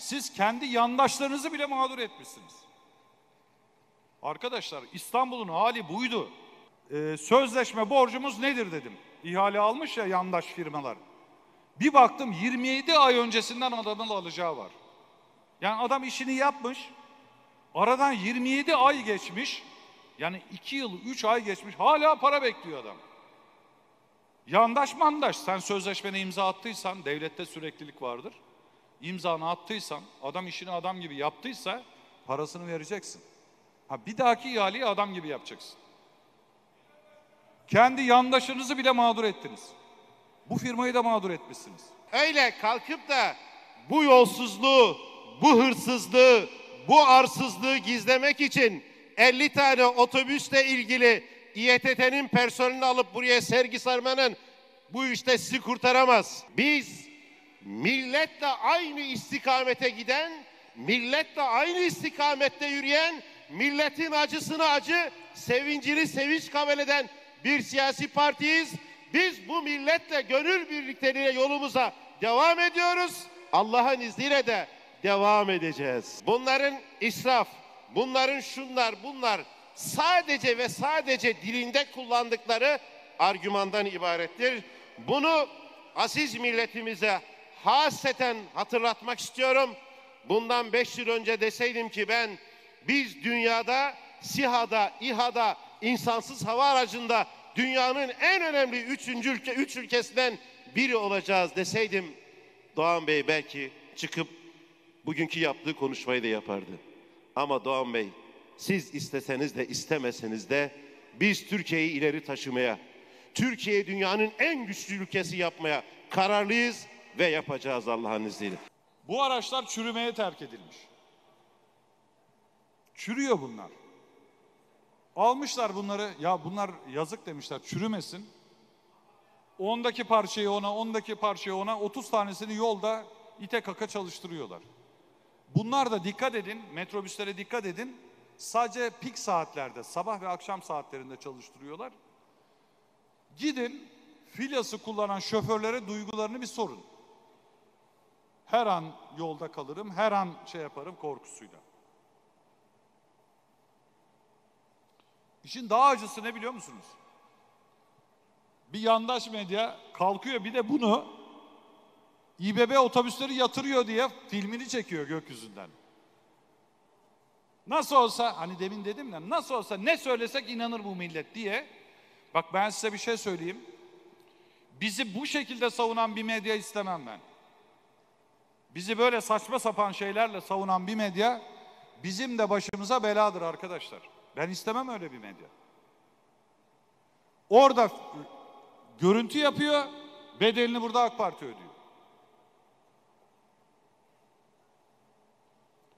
siz kendi yandaşlarınızı bile mağdur etmişsiniz. Arkadaşlar, İstanbul'un hali buydu. Sözleşme borcumuz nedir dedim. İhale almış ya yandaş firmalar. Bir baktım 27 ay öncesinden adamın alacağı var. Yani adam işini yapmış. Aradan 27 ay geçmiş. Yani 2 yıl 3 ay geçmiş. Hala para bekliyor adam. Yandaş mandaş. Sen sözleşmene imza attıysan, devlette süreklilik vardır. İmzanı attıysan, adam işini adam gibi yaptıysa parasını vereceksin. Ha, bir dahaki ihaleyi adam gibi yapacaksın. Kendi yandaşınızı bile mağdur ettiniz. Bu firmayı da mağdur etmişsiniz. Öyle kalkıp da bu yolsuzluğu, bu hırsızlığı, bu arsızlığı gizlemek için 50 tane otobüsle ilgili İETT'nin personelini alıp buraya sergi sarmanın bu işte sizi kurtaramaz. Biz milletle aynı istikamete giden, milletle aynı istikamette yürüyen, milletin acısını acı, sevincini sevinç kabul eden bir siyasi partiyiz. Biz bu milletle gönül birlikteliğiyle yolumuza devam ediyoruz. Allah'ın izniyle de devam edeceğiz. Bunların israf, bunların şunlar, bunlar sadece ve sadece dilinde kullandıkları argümandan ibarettir. Bunu aziz milletimize hasreten hatırlatmak istiyorum. Bundan 5 yıl önce deseydim ki ben, biz dünyada SİHA'da, İHA'da, insansız hava aracında dünyanın en önemli üç ülkesinden biri olacağız deseydim, Doğan Bey belki çıkıp bugünkü yaptığı konuşmayı da yapardı. Ama Doğan Bey, siz isteseniz de istemeseniz de biz Türkiye'yi ileri taşımaya, Türkiye'yi dünyanın en güçlü ülkesi yapmaya kararlıyız ve yapacağız Allah'ın izniyle. Bu araçlar çürümeye terk edilmiş. Çürüyor bunlar. Almışlar bunları, ya bunlar yazık demişler, çürümesin. 10'daki parçayı ona, 10'daki parçayı ona, 30 tanesini yolda ite kaka çalıştırıyorlar. Bunlar da dikkat edin, metrobüslere dikkat edin. Sadece pik saatlerde, sabah ve akşam saatlerinde çalıştırıyorlar. Gidin filyası kullanan şoförlere duygularını bir sorun. Her an yolda kalırım, her an şey yaparım korkusuyla. İşin daha acısı ne biliyor musunuz? Bir yandaş medya kalkıyor bir de bunu İBB otobüsleri yatırıyor diye filmini çekiyor gökyüzünden. Nasıl olsa, hani demin dedim ya, nasıl olsa ne söylesek inanır bu millet diye. Bak ben size bir şey söyleyeyim. Bizi bu şekilde savunan bir medya istemem ben. Bizi böyle saçma sapan şeylerle savunan bir medya bizim de başımıza beladır arkadaşlar. Ben istemem öyle bir medya. Orada görüntü yapıyor, bedelini burada AK Parti ödüyor.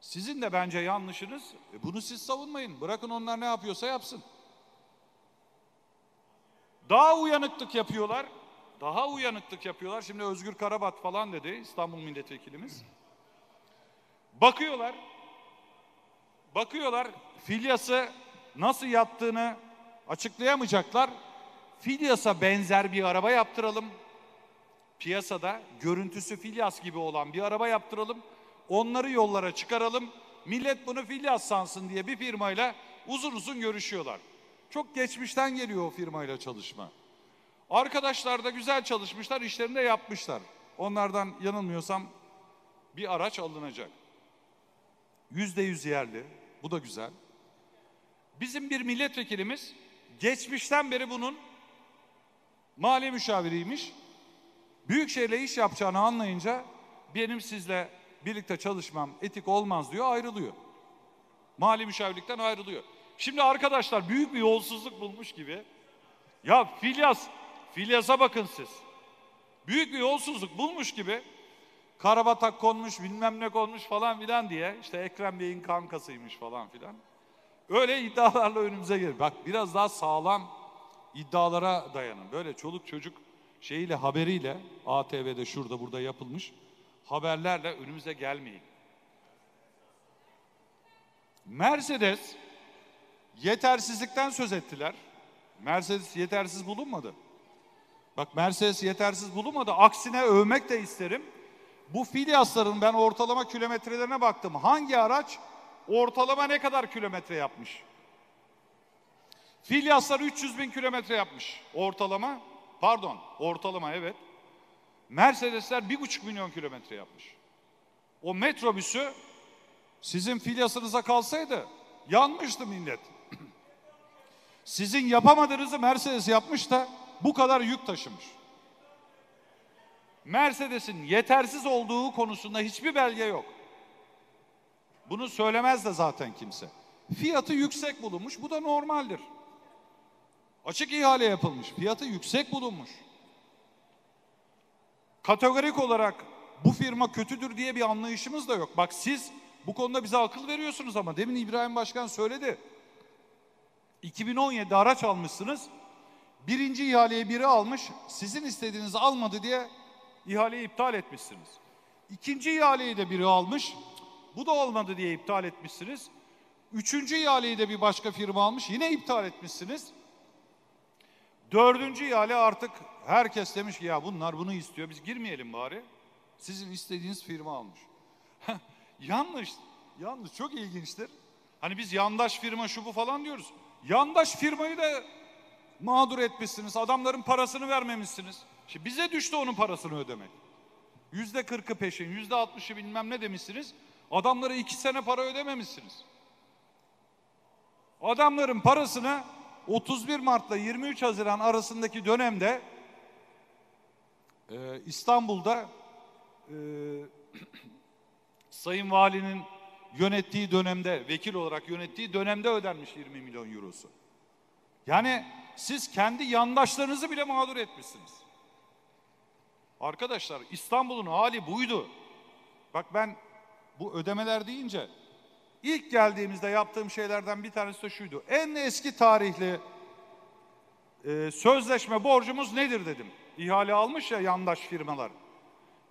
Sizin de bence yanlışınız, bunu siz savunmayın. Bırakın onlar ne yapıyorsa yapsın. Daha uyanıklık yapıyorlar, daha uyanıklık yapıyorlar. Şimdi Özgür Karabatı falan dedi, İstanbul milletvekilimiz. Bakıyorlar filyası nasıl yattığını açıklayamayacaklar. Filyasa benzer bir araba yaptıralım. Piyasada görüntüsü filyas gibi olan bir araba yaptıralım. Onları yollara çıkaralım. Millet bunu filyas sansın diye bir firmayla uzun uzun görüşüyorlar. Çok geçmişten geliyor o firmayla çalışma. Arkadaşlar da güzel çalışmışlar, işlerini de yapmışlar. Onlardan yanılmıyorsam bir araç alınacak. %100 yerli. Bu da güzel. Bizim bir milletvekilimiz geçmişten beri bunun mali müşaviriymiş. Büyükşehir'le iş yapacağını anlayınca benim sizle birlikte çalışmam etik olmaz diyor, ayrılıyor. Mali müşavirlikten ayrılıyor. Şimdi arkadaşlar büyük bir yolsuzluk bulmuş gibi. Ya filyasa bakın siz. Büyük bir yolsuzluk bulmuş gibi. Karabatak konmuş, bilmem ne konmuş falan filan diye. İşte Ekrem Bey'in kankasıymış falan filan. Öyle iddialarla önümüze gelir. Bak biraz daha sağlam iddialara dayanın. Böyle çoluk çocuk şeyiyle, haberiyle ATV'de şurada burada yapılmış haberlerle önümüze gelmeyin. Mercedes yetersizlikten söz ettiler. Mercedes yetersiz bulunmadı. Bak Mercedes yetersiz bulunmadı. Aksine övmek de isterim. bu Filyasların ben ortalama kilometrelerine baktım. Hangi araç ortalama ne kadar kilometre yapmış? Filyaslar 300.000 kilometre yapmış ortalama. Pardon, ortalama evet. Mercedesler 1,5 milyon kilometre yapmış. O metrobüsü sizin Filyasınıza kalsaydı yanmıştı millet. Sizin yapamadığınızı Mercedes yapmış da bu kadar yük taşımış. Mercedes'in yetersiz olduğu konusunda hiçbir belge yok. Bunu söylemez de zaten kimse. Fiyatı yüksek bulunmuş, bu da normaldir. Açık ihale yapılmış, fiyatı yüksek bulunmuş. Kategorik olarak bu firma kötüdür diye bir anlayışımız da yok. Bak siz bu konuda bize akıl veriyorsunuz ama demin İbrahim Başkan söyledi. 2017'de araç almışsınız, birinci ihaleyi biri almış, sizin istediğinizi almadı diye ihaleyi iptal etmişsiniz. İkinci ihaleyi de biri almış, bu da olmadı diye iptal etmişsiniz. Üçüncü ihaleyi de bir başka firma almış, yine iptal etmişsiniz. Dördüncü ihale artık herkes demiş ki ya bunlar bunu istiyor, biz girmeyelim bari. Sizin istediğiniz firma almış. Yanlış, çok ilginçtir. Hani biz yandaş firma şu bu falan diyoruz. Yandaş firmayı da mağdur etmişsiniz, adamların parasını vermemişsiniz. Şimdi bize düştü onun parasını ödemek. %40'ı peşin, %60'ı bilmem ne demişsiniz. Adamlara 2 sene para ödememişsiniz. Adamların parasını 31 Mart'la 23 Haziran arasındaki dönemde İstanbul'da Sayın Valinin yönettiği dönemde, vekil olarak yönettiği dönemde ödenmiş 20 milyon eurosu. Yani siz kendi yandaşlarınızı bile mağdur etmişsiniz. Arkadaşlar İstanbul'un hali buydu. Bak ben bu ödemeler deyince ilk geldiğimizde yaptığım şeylerden bir tanesi de şuydu. En eski tarihli sözleşme borcumuz nedir dedim. İhale almış ya yandaş firmalar.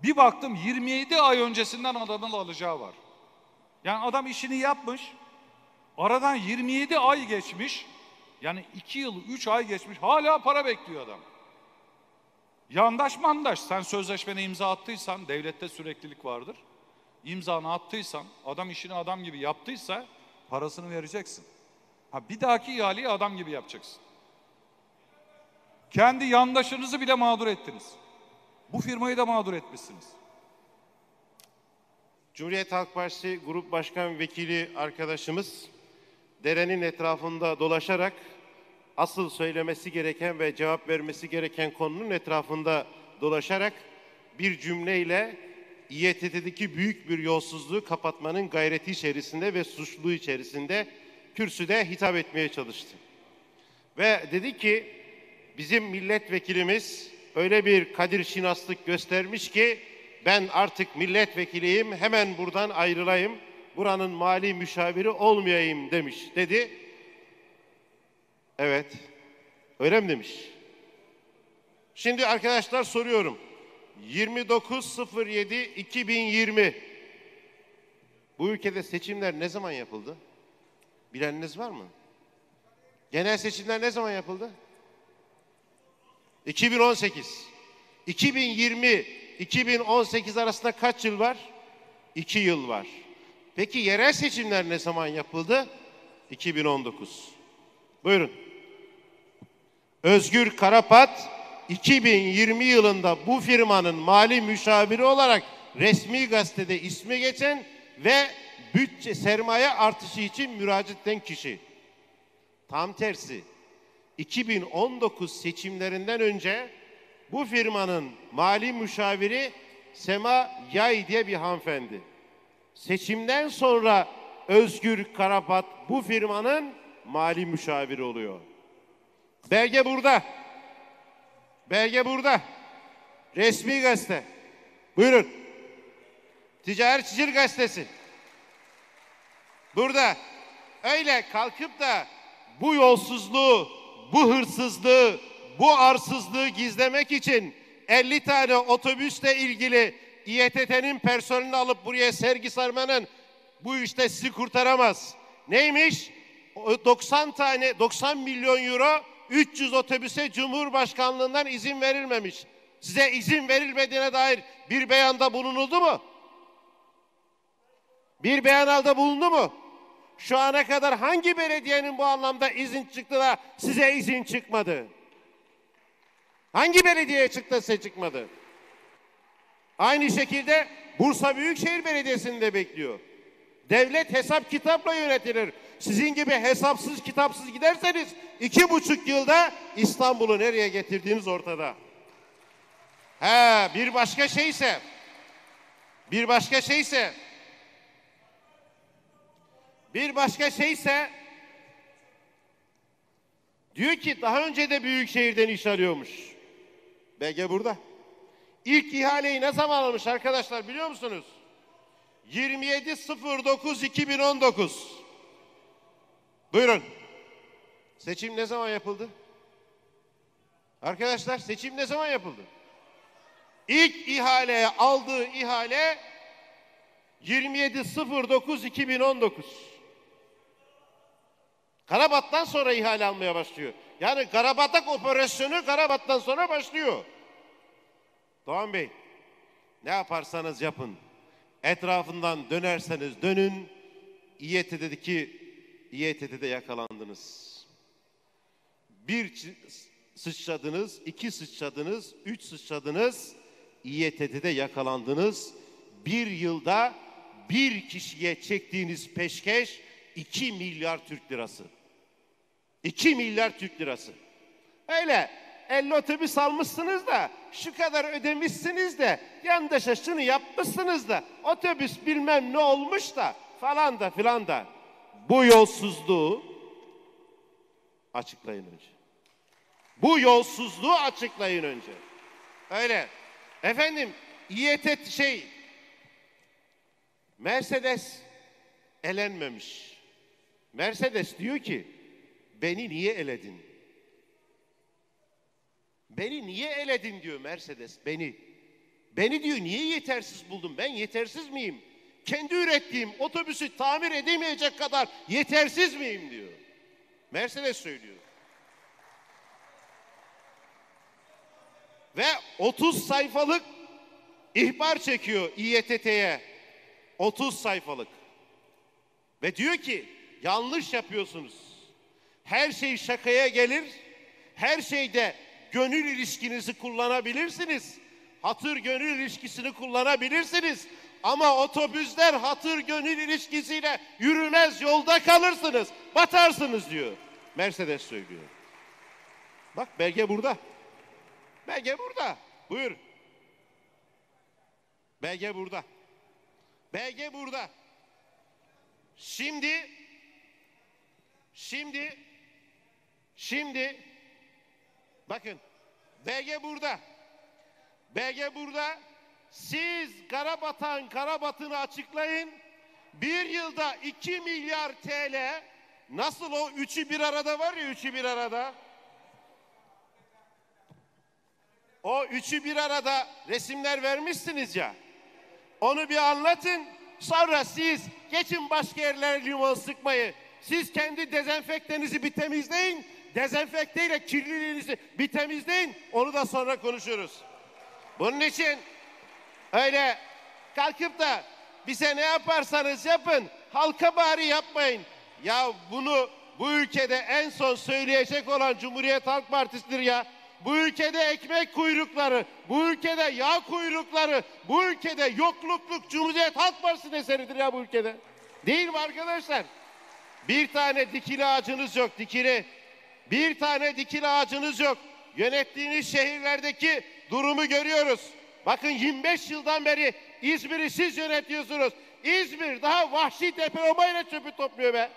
Bir baktım 27 ay öncesinden adamın alacağı var. Yani adam işini yapmış, aradan 27 ay geçmiş, yani 2 yıl, 3 ay geçmiş, hala para bekliyor adam. Yandaş mandaş, sen sözleşmene imza attıysan, devlette süreklilik vardır, İmzanı attıysan, adam işini adam gibi yaptıysa parasını vereceksin. Ha, bir dahaki ihaleyi adam gibi yapacaksın. Kendi yandaşınızı bile mağdur ettiniz. Bu firmayı da mağdur etmişsiniz. Cumhuriyet Halk Partisi Grup Başkan Vekili arkadaşımız derenin etrafında dolaşarak asıl söylemesi gereken ve cevap vermesi gereken konunun etrafında dolaşarak bir cümleyle İETT'deki büyük bir yolsuzluğu kapatmanın gayreti içerisinde ve suçluluğu içerisinde kürsüde hitap etmeye çalıştı. Ve dedi ki bizim milletvekilimiz öyle bir kadir şinaslık göstermiş ki ben artık milletvekiliyim, hemen buradan ayrılayım, buranın mali müşaviri olmayayım demiş dedi. Evet, öyle mi demiş? Şimdi arkadaşlar soruyorum. 29.07.2020 bu ülkede seçimler ne zaman yapıldı? Bileniniz var mı? Genel seçimler ne zaman yapıldı? 2018. 2020-2018 arasında kaç yıl var? 2 yıl var. Peki yerel seçimler ne zaman yapıldı? 2019. Buyurun. Özgür Karabat 2020 yılında bu firmanın mali müşaviri olarak resmi gazetede ismi geçen ve bütçe sermaye artışı için müracaat eden kişi. Tam tersi. 2019 seçimlerinden önce bu firmanın mali müşaviri Sema Yay diye bir hanımefendi. Seçimden sonra Özgür Karabat bu firmanın mali müşaviri oluyor. Belge burada. Belge burada. Resmi gazete. Buyurun. Ticaretçiler gazetesi. Burada. Öyle kalkıp da bu yolsuzluğu, bu hırsızlığı, bu arsızlığı gizlemek için 50 tane otobüsle ilgili İETT'nin personelini alıp buraya sergi sarmanın bu işte sizi kurtaramaz. Neymiş? 90 milyon euro 300 otobüse Cumhurbaşkanlığından izin verilmemiş. size izin verilmediğine dair bir beyanda bulunuldu mu? Bir beyanalda bulundu mu? Şu ana kadar hangi belediyenin bu anlamda izin çıktığına size izin çıkmadı? Hangi belediyeye çıktı size çıkmadı? Aynı şekilde Bursa Büyükşehir Belediyesi'ni de bekliyor. Devlet hesap kitapla yönetilir. Sizin gibi hesapsız kitapsız giderseniz 2,5 yılda İstanbul'u nereye getirdiğiniz ortada. Bir başka şey ise diyor ki daha önce de Büyükşehir'den iş arıyormuş. BG burada. İlk ihaleyi ne zaman almış arkadaşlar biliyor musunuz? 27.09.2019. Buyurun. Seçim ne zaman yapıldı? Arkadaşlar seçim ne zaman yapıldı? İlk ihaleye aldığı ihale 27.09.2019. Karabat'tan sonra ihale almaya başlıyor. Yani Karabatak operasyonu Karabat'tan sonra başlıyor. Doğan Bey, ne yaparsanız yapın, etrafından dönerseniz dönün, İETT'de yakalandınız. 1 sıçradınız, 2 sıçradınız, 3 sıçradınız, İETT'de yakalandınız. 1 yılda 1 kişiye çektiğiniz peşkeş 2 milyar Türk lirası. 2 milyar Türk lirası. Öyle 50 otobüs almışsınız da şu kadar ödemişsiniz de yandaşa şunu yapmışsınız da otobüs bilmem ne olmuş da falan da filan da. Bu yolsuzluğu açıklayın önce. Bu yolsuzluğu açıklayın önce. Öyle. Efendim İETT Mercedes elenmemiş. Mercedes diyor ki beni niye eledin? Beni niye eledin diyor Mercedes. Beni diyor niye yetersiz buldun? Ben yetersiz miyim? Kendi ürettiğim otobüsü tamir edemeyecek kadar yetersiz miyim diyor. Mercedes söylüyor. Ve 30 sayfalık ihbar çekiyor İETT'ye. 30 sayfalık. Ve diyor ki yanlış yapıyorsunuz. Her şey şakaya gelir. Her şeyde gönül ilişkinizi kullanabilirsiniz. Hatır gönül ilişkisini kullanabilirsiniz. Ama otobüsler hatır gönül ilişkisiyle yürümez, yolda kalırsınız, batarsınız diyor. Mercedes söylüyor. Bak belge burada. Belge burada. Buyur. Belge burada. Belge burada. Şimdi bakın belge burada. Belge burada. Siz Karabat'ın Karabat'ını açıklayın. 1 yılda 2 milyar TL nasıl o üçü bir arada var ya O üçü bir arada resimler vermişsiniz ya. Onu bir anlatın. Sonra siz geçin başka yerlere limon sıkmayı. Siz kendi dezenfektenizi bir temizleyin. Dezenfekteyle kirliliğinizi bir temizleyin. Onu da sonra konuşuruz. Bunun için öyle kalkıp da bize ne yaparsanız yapın, halka bari yapmayın. Ya bunu bu ülkede en son söyleyecek olan Cumhuriyet Halk Partisi'dir ya. Bu ülkede ekmek kuyrukları, bu ülkede yağ kuyrukları, bu ülkede yoklukluk Cumhuriyet Halk Partisi'nin eseridir ya bu ülkede. Değil mi arkadaşlar? Bir tane dikili ağacınız yok, dikili. Bir tane dikili ağacınız yok. Yönettiğiniz şehirlerdeki durumu görüyoruz. Bakın 25 yıldan beri İzmir'i siz yönetiyorsunuz. İzmir daha vahşi depolamayla çöpü topluyor be.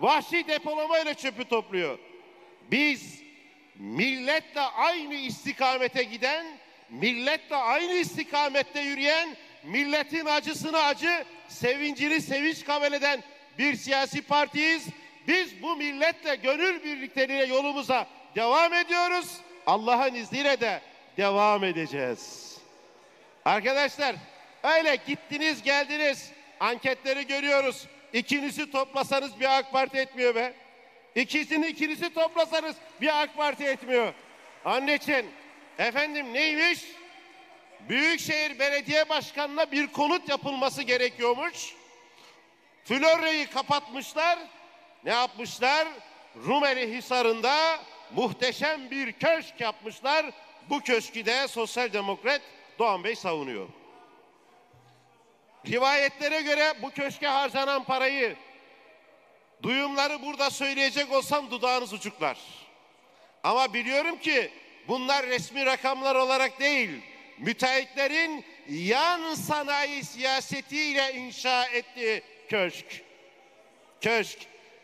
Vahşi depolamayla çöpü topluyor. Biz milletle aynı istikamete giden, milletle aynı istikamette yürüyen, milletin acısını acı, sevincini sevinç kabul eden bir siyasi partiyiz. Biz bu milletle gönül birlikteliğiyle yolumuza devam ediyoruz. Allah'ın izniyle de devam edeceğiz. Arkadaşlar öyle gittiniz geldiniz, anketleri görüyoruz. İkinizi toplasanız bir AK Parti etmiyor be. İkinizi toplasanız bir AK Parti etmiyor. Onun için efendim neymiş? Büyükşehir Belediye Başkanı'na bir konut yapılması gerekiyormuş. Florya'yı kapatmışlar. Ne yapmışlar? Rumeli Hisarı'nda muhteşem bir köşk yapmışlar. Bu köşkü de Sosyal Demokrat Doğan Bey savunuyor. Rivayetlere göre bu köşke harcanan parayı, duyumları burada söyleyecek olsam dudağınız uçuklar. Ama biliyorum ki bunlar resmi rakamlar olarak değil, müteahhitlerin yan sanayi siyasetiyle inşa ettiği köşk. Köşk.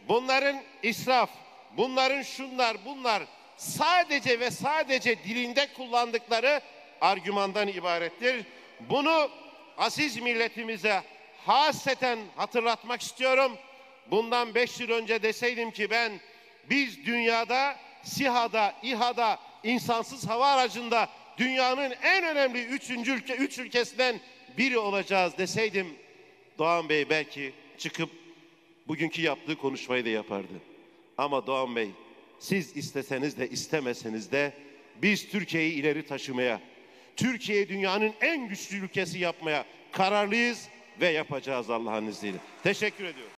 Bunların israf, bunların şunlar, bunlar sadece ve sadece dilinde kullandıkları argümandan ibarettir. Bunu aziz milletimize hasreten hatırlatmak istiyorum. Bundan 5 yıl önce deseydim ki ben, biz dünyada SİHA'da, İHA'da, insansız hava aracında dünyanın en önemli üç ülkesinden biri olacağız deseydim, Doğan Bey belki çıkıp bugünkü yaptığı konuşmayı da yapardı. Ama Doğan Bey, siz isteseniz de istemeseniz de biz Türkiye'yi ileri taşımaya, Türkiye'yi dünyanın en güçlü ülkesi yapmaya kararlıyız ve yapacağız Allah'ın izniyle. Teşekkür ediyorum.